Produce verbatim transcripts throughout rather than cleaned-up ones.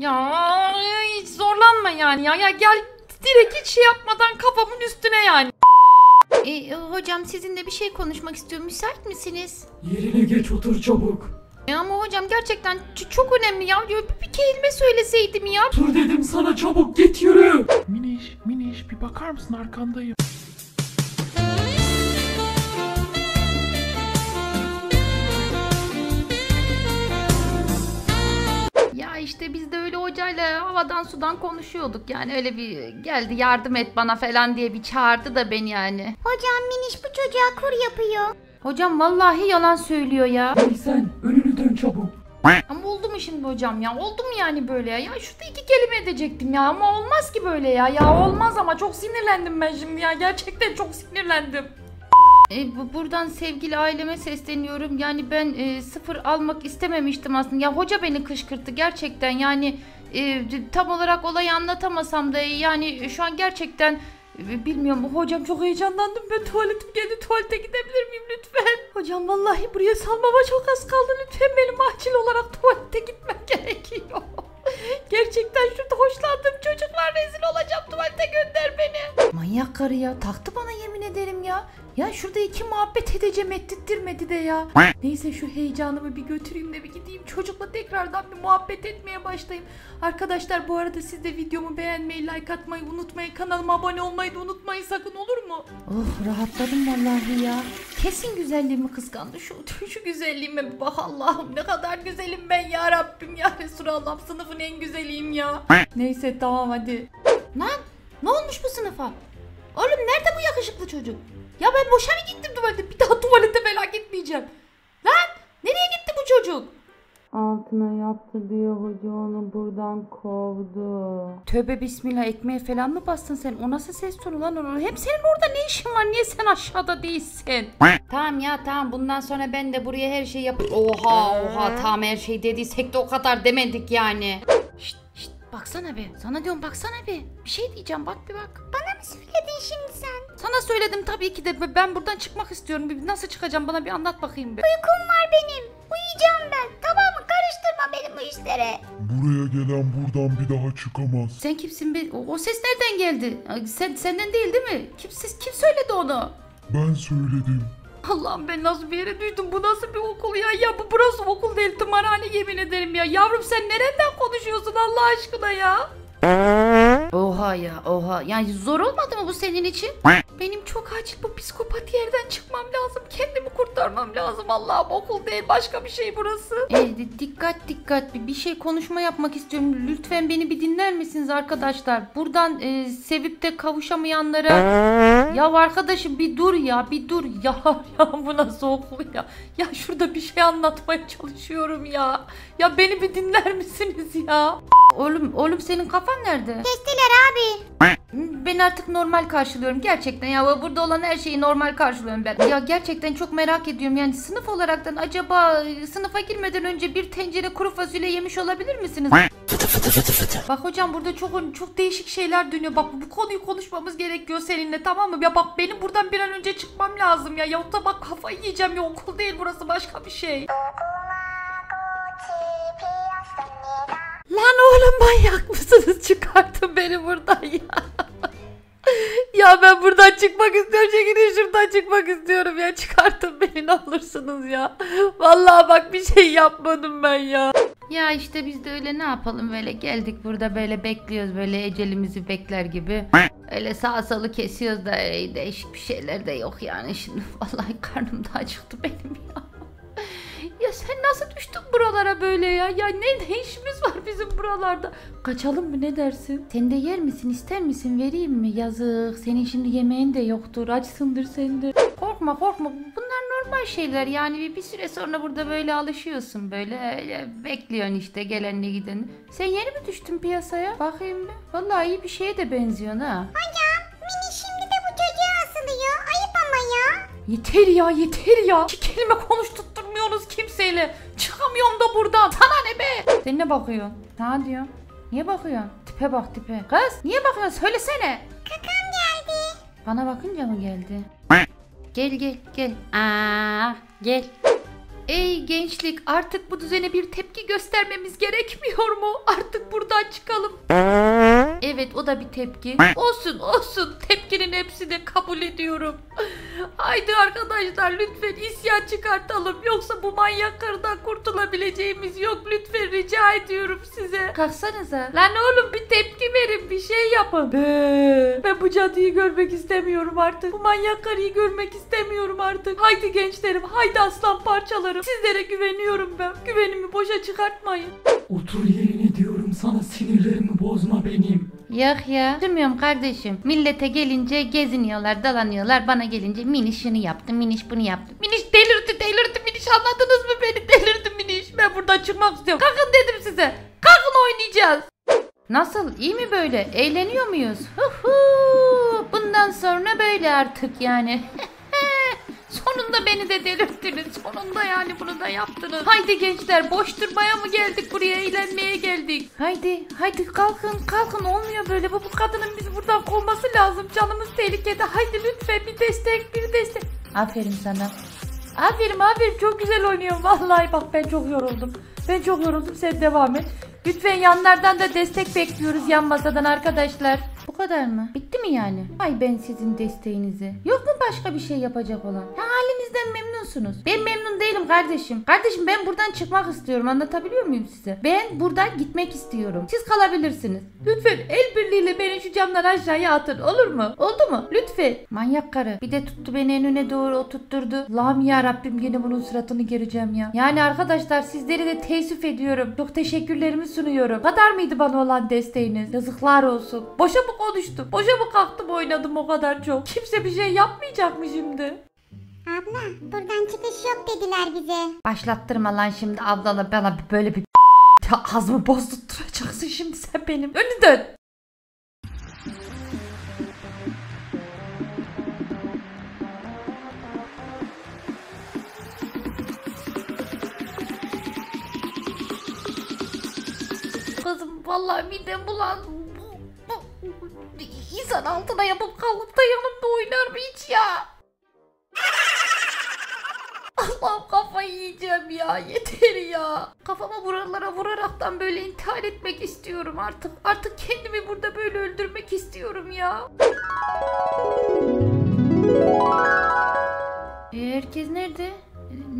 Ya hiç zorlanma yani ya. Ya gel direkt hiç şey yapmadan kafamın üstüne yani. E, hocam sizinle bir şey konuşmak istiyorum. Müsait misiniz? Yerine geç otur çabuk. Ya ama hocam gerçekten çok önemli ya. Bir kelime söyleseydim ya. Dur dedim sana, çabuk git yürü. Miniş, Miniş bir bakar mısın, arkandayım. İşte biz de öyle hocayla havadan sudan konuşuyorduk yani, öyle bir geldi yardım et bana falan diye bir çağırdı da beni yani. Hocam Miniş bu çocuğa kur yapıyor. Hocam vallahi yalan söylüyor ya. Hey sen, önünü dön çabuk. Ama oldu mu şimdi hocam ya, oldu mu yani böyle ya? Ya şurada iki kelime edecektim ya, ama olmaz ki böyle ya. Ya olmaz, ama çok sinirlendim ben şimdi ya, gerçekten çok sinirlendim. E, buradan sevgili aileme sesleniyorum. Yani ben e, sıfır almak istememiştim aslında. Ya hoca beni kışkırttı gerçekten. Yani e, tam olarak olayı anlatamasam da yani şu an gerçekten e, bilmiyorum. Hocam çok heyecanlandım. Ben tuvaletim geldi. Tuvalete gidebilir miyim lütfen? Hocam vallahi buraya salmama çok az kaldı. Lütfen benim acil olarak tuvalete gitmem gerekiyor. Gerçekten şurada hoşlandım. Çocuklar rezil olacağım. Tuvalete gönder beni. Manyak karı ya. Taktı bana, yemin ederim ya. Ya şurada iki muhabbet edeceğim, ettirtmedi de ya. Neyse şu heyecanımı bir götüreyim de bir gideyim. Çocukla tekrardan bir muhabbet etmeye başlayayım. Arkadaşlar bu arada siz de videomu beğenmeyi, like atmayı unutmayın. Kanalıma abone olmayı da unutmayın sakın, olur mu? Oh rahatladım vallahi ya. Kesin güzelliğimi kıskandı. Şu, şu güzelliğime bir bak Allah'ım. Ne kadar güzelim ben ya Rabbim ya Resulallah. Sınıfın en güzeliyim ya. Neyse tamam hadi. Lan ne olmuş bu sınıfa? Oğlum nerede bu yakışıklı çocuk? Ya ben boşa mı gittim tuvalete? Bir daha tuvalete falan gitmeyeceğim. Lan nereye gitti bu çocuk? Altına yaptı diyor hoca, onu buradan kovdu. Tövbe bismillah, ekmeğe falan mı bastın sen? O nasıl ses tonu lan onu? Hem senin orada ne işin var? Niye sen aşağıda değilsin? Tamam ya tamam, bundan sonra ben de buraya her şeyi yap... Oha oha, tamam her şey dediysek de o kadar demedik yani. Şşt şşt baksana bir. Sana diyorum baksana bir. Bir şey diyeceğim bak bir bak. Bana mı söyledin şimdi sen? Sana söyledim tabii ki de, ben buradan çıkmak istiyorum. Bir nasıl çıkacağım bana bir anlat bakayım bir. Uykum var benim. Uyuyacağım ben. Tamam mı? Karıştırma benim bu işlere. Buraya gelen buradan bir daha çıkamaz. Sen kimsin be? O, o ses nereden geldi? Sen senden değil değil mi? Kim ses, kim söyledi onu? Ben söyledim. Allah'ım ben nasıl bir yere düştüm? Bu nasıl bir okul ya? Ya bu burası okul değil, tımarhane yemin ederim ya. Yavrum sen nereden konuşuyorsun Allah aşkına ya? Oha ya oha. Yani zor olmadı mı bu senin için? Benim çok acil bu psikopat yerden çıkmam lazım. Kendimi kurtarmam lazım. Allah'ım okul değil başka bir şey burası. E, dikkat dikkat. Bir şey konuşma yapmak istiyorum. Lütfen beni bir dinler misiniz arkadaşlar? Buradan e, sevip de kavuşamayanlara... Ya arkadaşım bir dur ya bir dur. Ya, ya bu nasıl okul ya? Ya şurada bir şey anlatmaya çalışıyorum ya. Ya beni bir dinler misiniz ya? Oğlum, oğlum senin kafan nerede? Kestiler abi. Ben artık normal karşılıyorum gerçekten ya, burada olan her şeyi normal karşılıyorum ben. Ya gerçekten çok merak ediyorum yani, sınıf olaraktan acaba sınıfa girmeden önce bir tencere kuru fasulye yemiş olabilir misiniz? Fıtı fıtı fıtı fıtı. Bak hocam burada çok çok değişik şeyler dönüyor. Bak bu konuyu konuşmamız gerekiyor seninle, tamam mı? Ya bak benim buradan bir an önce çıkmam lazım ya. Ya da bak kafayı yiyeceğim ya, okul değil burası başka bir şey. Lan oğlum manyak mısınız? Çıkartın beni buradan ya. Ya ben buradan çıkmak istiyorum. Çekilin şuradan, çıkmak istiyorum ya. Çıkartın beni ne olursunuz ya. Vallahi bak bir şey yapmadım ben ya. Ya işte biz de öyle ne yapalım, böyle geldik burada böyle bekliyoruz, böyle ecelimizi bekler gibi. Öyle sağ salı kesiyoruz da değişik bir şeyler de yok yani şimdi. Vallahi karnım da acıktı benim ya. Ya sen nasıl düştün buralara böyle ya? Ya ne, ne işimiz var bizim buralarda? Kaçalım mı ne dersin? Sen de yer misin, ister misin, vereyim mi? Yazık senin şimdi yemeğin de yoktur, açsındır sen de. Korkma korkma, bunlar normal şeyler yani, bir, bir süre sonra burada böyle alışıyorsun, böyle bekliyorsun işte gelenle gideni. Sen yeni mi düştün piyasaya? Bakayım mı? Vallahi iyi bir şeye de benziyorsun ha. Hocam Mini şimdi de bu çocuğa asılıyor, ayıp ama ya. Yeter ya yeter ya, iki kelime konuştuk kimseyle. Çıkamıyorum da buradan. Sana ne be? Sen ne bakıyorsun? Ha diyor. Niye bakıyorsun? Tipe bak tipe. Kız niye bakıyorsun? Söylesene. Kakam geldi. Bana bakınca mı geldi? Gel gel gel. Aa, gel. Ey gençlik, artık bu düzene bir tepki göstermemiz gerekmiyor mu? Artık buradan çıkalım. Evet, o da bir tepki. Olsun olsun, tepkinin hepsini kabul ediyorum. Haydi arkadaşlar, lütfen isyan çıkartalım. Yoksa bu manyaklardan kurtulabileceğimiz yok. Lütfen rica ediyorum size. Kalksanıza. Lan oğlum, bir tepki verin, bir şey yapın. Be, ben bu cadıyı görmek istemiyorum artık. Bu manyakları görmek istemiyorum artık. Haydi gençlerim, haydi aslan parçalarım. Sizlere güveniyorum ben. Güvenimi boşa çıkartmayın. Otur yerine diyorum sana, sinirlerimi bozma benim. Yok ya, durmuyorum kardeşim. Millete gelince geziniyorlar, dalanıyorlar. Bana gelince Miniş şunu yaptı, Miniş bunu yaptı. Miniş delirdi delirdi Miniş, anladınız mı beni? Delirdi Miniş. Ben buradan çıkmak istiyorum. Kalkın dedim size. Kalkın, oynayacağız. Nasıl, iyi mi böyle? Eğleniyor muyuz? Huhu. Bundan sonra böyle artık yani. Sonunda beni de delirttiniz. Sonunda yani bunu da yaptınız. Haydi gençler, boş durmaya mı geldik buraya? Eğlenmeye geldik. Haydi haydi kalkın kalkın, olmuyor böyle. Bu, bu kadının bizi buradan kovması lazım. Canımız tehlikede. Haydi lütfen bir destek bir destek. Aferin sana. Aferin aferin, çok güzel oynuyorsun. Vallahi bak, ben çok yoruldum. Ben çok yoruldum, sen devam et. Lütfen yanlardan da destek bekliyoruz, yan masadan arkadaşlar. Bu kadar mı? Bitti mi yani? Ay ben sizin desteğinizi. Yok mu başka bir şey yapacak olan? Ha, halinizden memnunsunuz. Ben memnun değilim kardeşim. Kardeşim ben buradan çıkmak istiyorum. Anlatabiliyor muyum size? Ben buradan gitmek istiyorum. Siz kalabilirsiniz. Lütfen el birliğiyle beni şu camdan aşağıya atın. Olur mu? Oldu mu? Lütfen. Manyak karı. Bir de tuttu beni en öne doğru oturtturdu. Allah'ım ya Rabbim, yine bunun suratını göreceğim ya. Yani arkadaşlar, sizleri de teessüf ediyorum. Çok teşekkürlerimi sunuyorum. Kadar mıydı bana olan desteğiniz? Yazıklar olsun. Boşa bu konuştum. Boşa mı kalktım, oynadım o kadar çok. Kimse bir şey yapmayacak mı şimdi? Abla, buradan çıkış yok dediler bize. Başlattırma lan şimdi ablana, bana böyle bir ağzımı bozduracaksın şimdi sen benim. Önü dön. Kızım vallahi midem bulandı. İnsan altına yapıp kalıp da yanımda oynar mı hiç ya? Allah'ım, kafayı yiyeceğim ya, yeter ya. Kafama buralara vuraraktan böyle intihar etmek istiyorum artık. Artık kendimi burada böyle öldürmek istiyorum ya. Herkes nerede?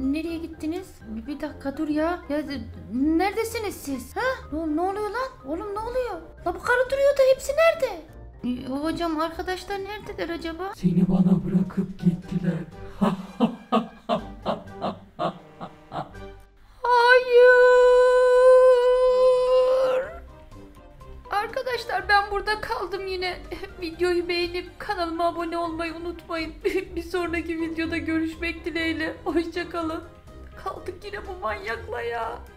Nereye gittiniz? Bir dakika dur ya. Ya neredesiniz siz? Ha? Ne, ne oluyor lan? Oğlum ne oluyor? La bu karı duruyordu, hepsi nerede? E, hocam arkadaşlar nerededir acaba? Seni bana bırakıp gittiler. Hayır. Arkadaşlar ben burada kaldım yine. Videoyu beğenip kanalıma abone olmayı unutmayın. Bir sonraki videoda görüşmek dileğiyle. Hoşça kalın. Kaldık yine bu manyakla ya.